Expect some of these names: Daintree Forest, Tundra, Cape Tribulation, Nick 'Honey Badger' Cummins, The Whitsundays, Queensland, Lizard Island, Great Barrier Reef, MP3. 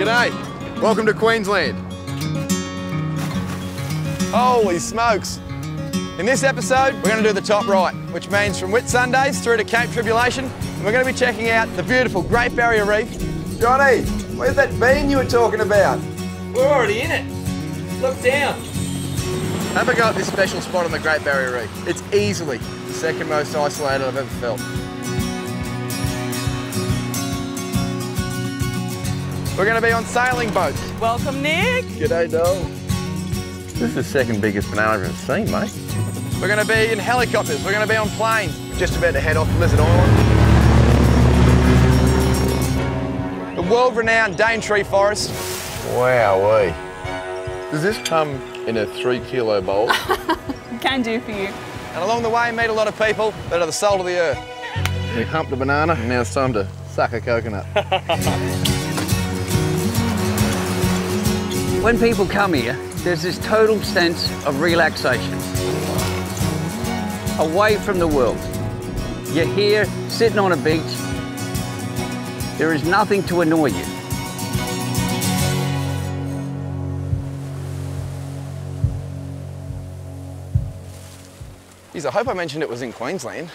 G'day, welcome to Queensland. Holy smokes. In this episode, we're going to do the top right, which means from Whitsundays through to Cape Tribulation, and we're going to be checking out the beautiful Great Barrier Reef. Johnny, where's that bean you were talking about? We're already in it. Look down. Have a go at this special spot on the Great Barrier Reef. It's easily the second most isolated I've ever felt. We're going to be on sailing boats. Welcome, Nick. G'day, doll. This is the second biggest banana I've ever seen, mate. We're going to be in helicopters. We're going to be on planes. Just about to head off to Lizard Island. The world-renowned Daintree Forest. Wowee. Does this come in a 3 kilo bowl? Can do for you. And along the way, meet a lot of people that are the salt of the earth. We humped a banana, and now it's time to suck a coconut. When people come here, there's this total sense of relaxation. Away from the world. You're here, sitting on a beach. There is nothing to annoy you. Geez, I hope I mentioned it was in Queensland.